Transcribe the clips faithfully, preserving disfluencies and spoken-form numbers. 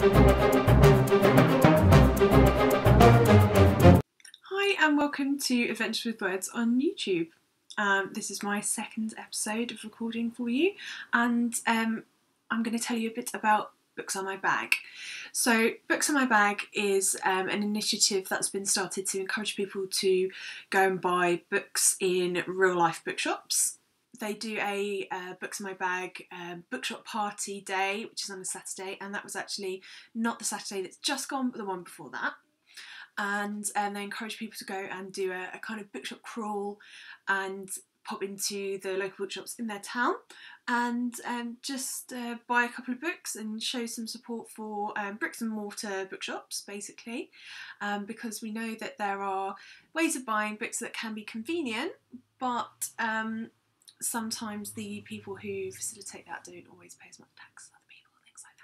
Hi and welcome to Adventures with Words on YouTube. Um, this is my second episode of recording for you, and um, I'm going to tell you a bit about Books Are My Bag. So Books Are My Bag is um, an initiative that's been started to encourage people to go and buy books in real life bookshops. They do a uh, Books in My Bag uh, bookshop party day, which is on a Saturday, and that was actually not the Saturday that's just gone, but the one before that. And, and they encourage people to go and do a, a kind of bookshop crawl and pop into the local bookshops in their town and um, just uh, buy a couple of books and show some support for um, bricks and mortar bookshops, basically, um, because we know that there are ways of buying books that can be convenient, but um, sometimes the people who facilitate that don't always pay as much tax as other people, things like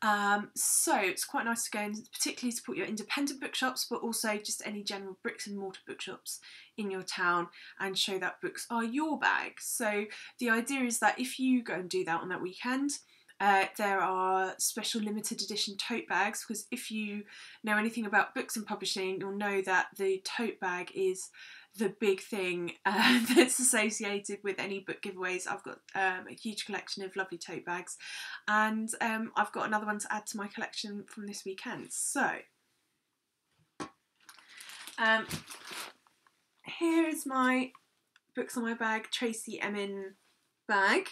that. Um, so it's quite nice to go and particularly support your independent bookshops, but also just any general bricks and mortar bookshops in your town and show that books are your bag. So the idea is that if you go and do that on that weekend, Uh, there are special limited edition tote bags, because if you know anything about books and publishing, you'll know that the tote bag is the big thing uh, that's associated with any book giveaways. I've got um, a huge collection of lovely tote bags, and um, I've got another one to add to my collection from this weekend. So um, here is my Books on My Bag Tracy Emin bag.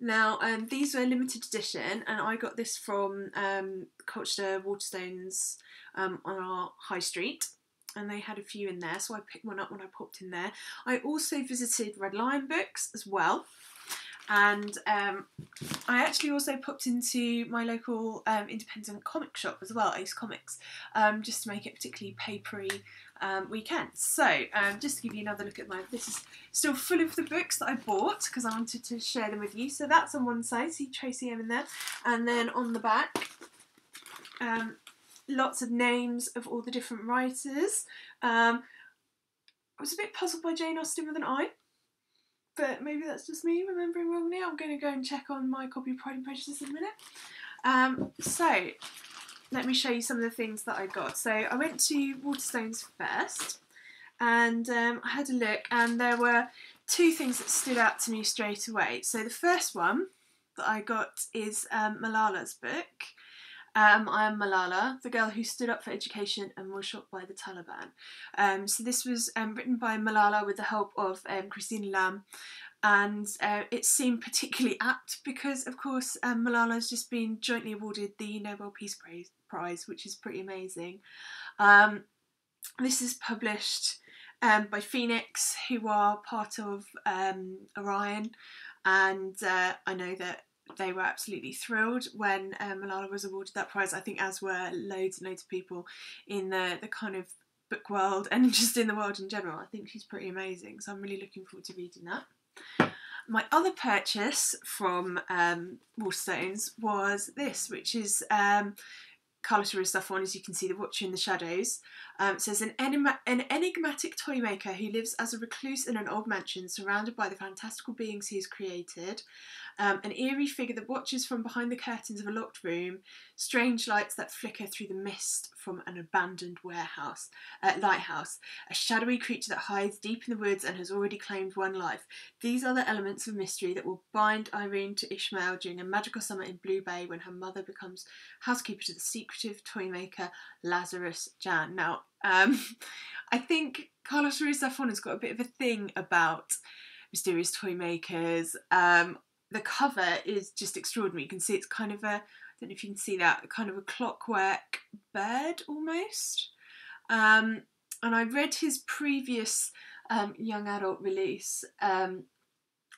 Now, um, these were limited edition, and I got this from um, Colchester Waterstones um, on our high street, and they had a few in there, so I picked one up when I popped in there. I also visited Red Lion Books as well, and um, I actually also popped into my local um, independent comic shop as well, Ace Comics, um, just to make it particularly papery um, weekend. So um, just to give you another look at my, this is still full of the books that I bought because I wanted to share them with you. So that's on one side, see Tracy M in there, and then on the back um, lots of names of all the different writers. um, I was a bit puzzled by Jane Austen with an I, but maybe that's just me remembering wrongly. I'm going to go and check on my copy of Pride and Prejudice in a minute. Um, so, let me show you some of the things that I got. So, I went to Waterstones first, and um, I had a look, and there were two things that stood out to me straight away. So, the first one that I got is um, Malala's book. Um, I am Malala, the girl who stood up for education and was shot by the Taliban. Um, so this was um, written by Malala with the help of um, Christine Lamb, and uh, it seemed particularly apt because, of course, um, Malala's just been jointly awarded the Nobel Peace Prize, which is pretty amazing. Um, this is published um, by Phoenix, who are part of um, Orion, and uh, I know that they were absolutely thrilled when um, Malala was awarded that prize, I think, as were loads and loads of people in the, the kind of book world and just in the world in general. I think she's pretty amazing, so I'm really looking forward to reading that. My other purchase from um, Waterstones was this, which is um, Carlos Ruiz Zafón, as you can see, The Watcher in the Shadows. Um, it says, an, enigma an enigmatic toy maker who lives as a recluse in an old mansion surrounded by the fantastical beings he has created, um, an eerie figure that watches from behind the curtains of a locked room, strange lights that flicker through the mist from an abandoned warehouse, uh, lighthouse, a shadowy creature that hides deep in the woods and has already claimed one life. These are the elements of mystery that will bind Irene to Ishmael during a magical summer in Blue Bay when her mother becomes housekeeper to the secret toy maker Lazarus Jan. Now, um, I think Carlos Ruiz Zafón has got a bit of a thing about mysterious toy makers. Um, the cover is just extraordinary. You can see it's kind of a, I don't know if you can see that, kind of a clockwork bird almost. Um, and I read his previous um, young adult release, um,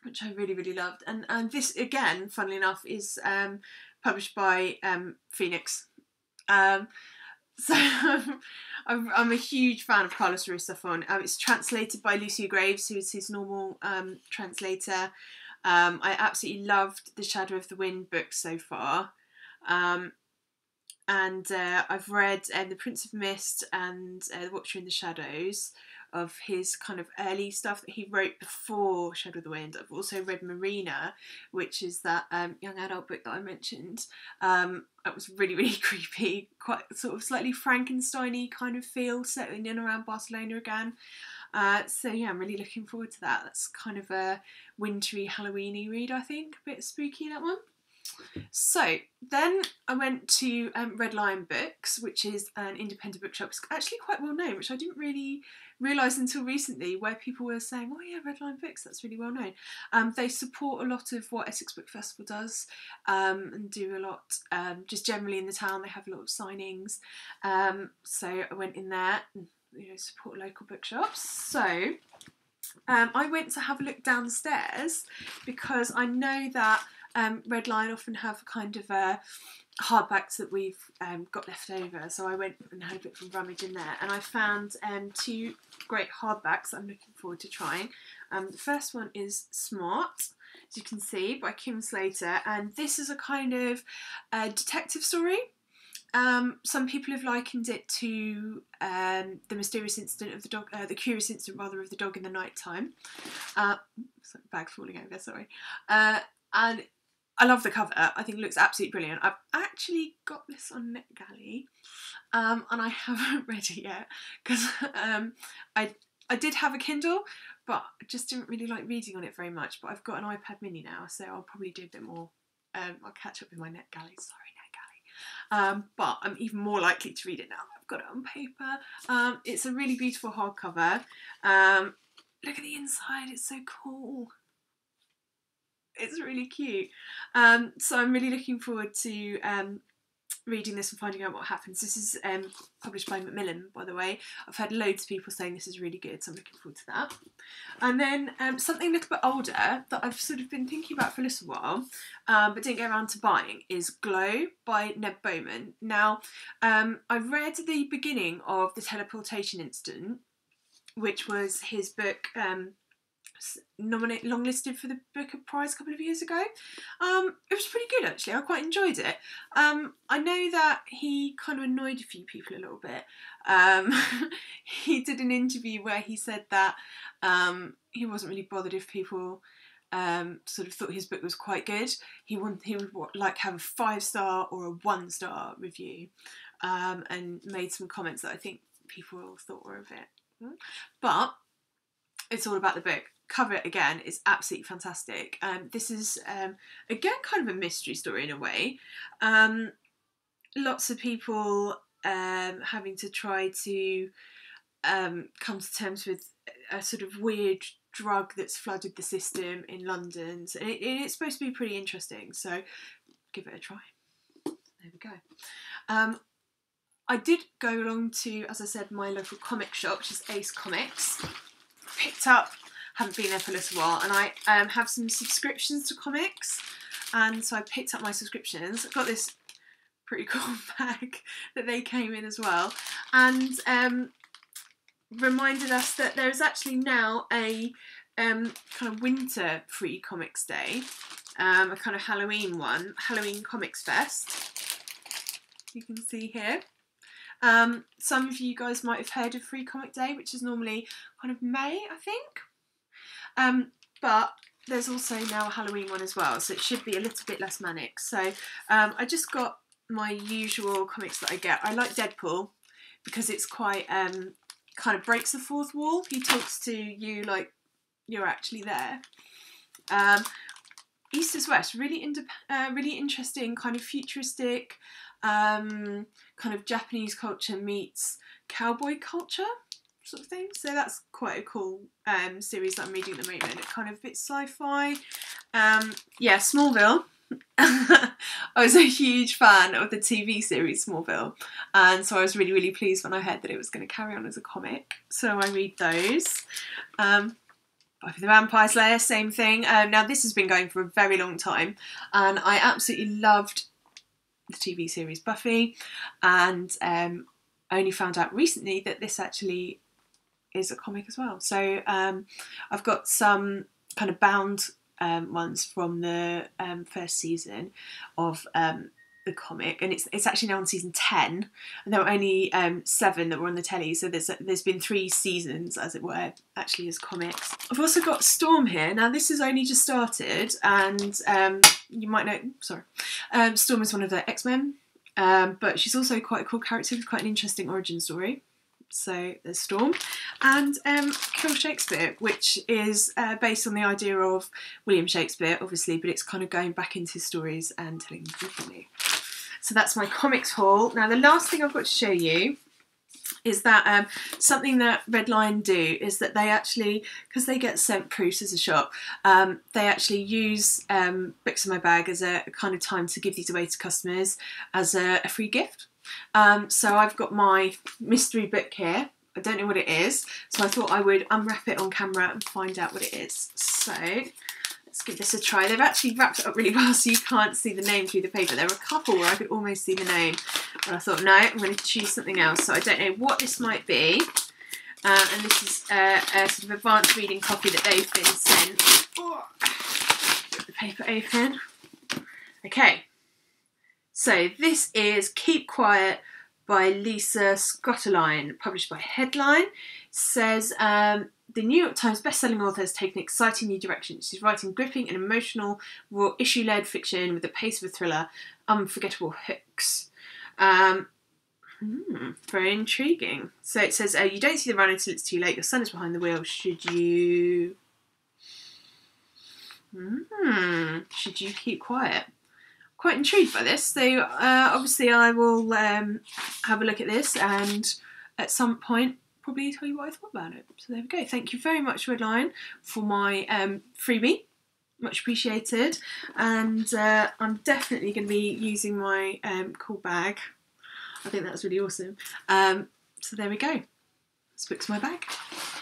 which I really, really loved. And, and this, again, funnily enough, is um, published by um, Phoenix. Um, so I'm, I'm a huge fan of Carlos Ruiz Zafón. Um, it's translated by Lucy Graves, who is his normal um, translator. Um, I absolutely loved The Shadow of the Wind book so far. Um, and uh, I've read um, The Prince of Mist and uh, The Watcher in the Shadows. of his kind of early stuff that he wrote before Shadow of the Wind. I've also read Marina, which is that um, young adult book that I mentioned. Um, that was really, really creepy, quite sort of slightly Frankenstein-y kind of feel, set in and around Barcelona again. Uh, so yeah, I'm really looking forward to that. That's kind of a wintry, Halloween-y read, I think. A bit spooky, that one. So then I went to um, Red Lion Books, which is an independent bookshop. It's actually quite well known, which I didn't really realise until recently, where people were saying, oh yeah, Red Lion Books, that's really well known. Um, they support a lot of what Essex Book Festival does, um, and do a lot, um, just generally in the town. They have a lot of signings. Um, so I went in there and, you know, support local bookshops. So um, I went to have a look downstairs because I know that Um, Red Lion often have kind of uh, hardbacks that we've um, got left over, so I went and had a bit of a rummage in there, and I found um, two great hardbacks I'm looking forward to trying. Um, the first one is Smart, as you can see, by Kim Slater, and this is a kind of uh, detective story. Um, some people have likened it to um, the mysterious incident of the dog, uh, the curious incident rather of the dog in the night time. Uh, sorry, bag's falling over, sorry. Uh, and I love the cover. I think it looks absolutely brilliant. I've actually got this on NetGalley, um, and I haven't read it yet because um, I I did have a Kindle, but I just didn't really like reading on it very much. But I've got an iPad Mini now, so I'll probably do a bit more. Um, I'll catch up with my NetGalley. Sorry, NetGalley. Um, but I'm even more likely to read it now that I've got it on paper. Um, it's a really beautiful hardcover. Um, look at the inside. It's so cool. It's really cute. Um, so I'm really looking forward to um, reading this and finding out what happens. This is um, published by Macmillan, by the way. I've had loads of people saying this is really good, so I'm looking forward to that. And then um, something a little bit older that I've sort of been thinking about for a little while, um, but didn't get around to buying, is Glow by Neb Bowman. Now, um, I read the beginning of The Teleportation Incident, which was his book, um, nominated, longlisted for the Booker Prize a couple of years ago. Um, it was pretty good actually, I quite enjoyed it. Um, I know that he kind of annoyed a few people a little bit. Um, he did an interview where he said that um, he wasn't really bothered if people um, sort of thought his book was quite good. He, won he would like have a five star or a one star review, um, and made some comments that I think people thought were a bit. But it's all about the book. Cover again is absolutely fantastic. Um, this is um, again kind of a mystery story in a way. Um, lots of people um, having to try to um, come to terms with a sort of weird drug that's flooded the system in London. So it, it's supposed to be pretty interesting. So give it a try. There we go. Um, I did go along to, as I said, my local comic shop, which is Ace Comics. Picked up, haven't been there for a little while, and I um, have some subscriptions to comics, and so I picked up my subscriptions. I've got this pretty cool bag that they came in as well, and um, reminded us that there is actually now a um, kind of winter free comics day, um, a kind of Halloween one, Halloween Comics Fest, you can see here. Um, some of you guys might have heard of Free Comic Day, which is normally kind of May, I think. Um, but there's also now a Halloween one as well, so it should be a little bit less manic. So um, I just got my usual comics that I get. I like Deadpool because it's quite, um, kind of breaks the fourth wall. He talks to you like you're actually there. Um, East is West, really, indep uh, really interesting, kind of futuristic, um, kind of Japanese culture meets cowboy culture sort of thing. So that's quite a cool um, series that I'm reading at the moment. It's kind of a bit sci-fi. Um, yeah, Smallville. I was a huge fan of the T V series Smallville, and so I was really, really pleased when I heard that it was going to carry on as a comic. So I read those. Um, Buffy the Vampire Slayer, same thing. Um, now this has been going for a very long time, and I absolutely loved the T V series Buffy, and um, I only found out recently that this actually is a comic as well. So um, I've got some kind of bound um, ones from the um, first season of um, the comic, and it's it's actually now on season ten, and there were only um, seven that were on the telly, so there's there's been three seasons, as it were, actually as comics. I've also got Storm here. Now this has only just started, and um, you might know, sorry, um, Storm is one of the X-Men, um, but she's also quite a cool character with quite an interesting origin story. So there's Storm, and um, Kill Shakespeare, which is uh, based on the idea of William Shakespeare, obviously, but it's kind of going back into his stories and telling them differently. So that's my comics haul. Now the last thing I've got to show you is that um, something that Red Lion do is that they actually, because they get sent proofs as a shop, um, they actually use um, Books in My Bag as a kind of time to give these away to customers as a, a free gift. Um, so I've got my mystery book here. I don't know what it is, so I thought I would unwrap it on camera and find out what it is. So let's give this a try. They've actually wrapped it up really well, so you can't see the name through the paper. There were a couple where I could almost see the name, but I thought, no, I'm going to choose something else. So I don't know what this might be. Uh, and this is uh, a sort of advanced reading copy that they've been sent. Oh, get the paper open. Okay. So this is Keep Quiet by Lisa Scotterline, published by Headline. It says, um, the New York Times bestselling author has taken an exciting new direction. She's writing gripping and emotional, raw issue-led fiction with the pace of a thriller, unforgettable hooks. Um, hmm, very intriguing. So it says, uh, you don't see the run until it's too late. Your son is behind the wheel. Should you... Hmm, should you keep quiet? Quite intrigued by this, so uh, obviously I will um, have a look at this and at some point probably tell you what I thought about it. So there we go. Thank you very much, Red Lion, for my um, freebie, much appreciated, and uh, I'm definitely going to be using my um, cool bag. I think that's really awesome. Um, so there we go, that's Books in My Bag.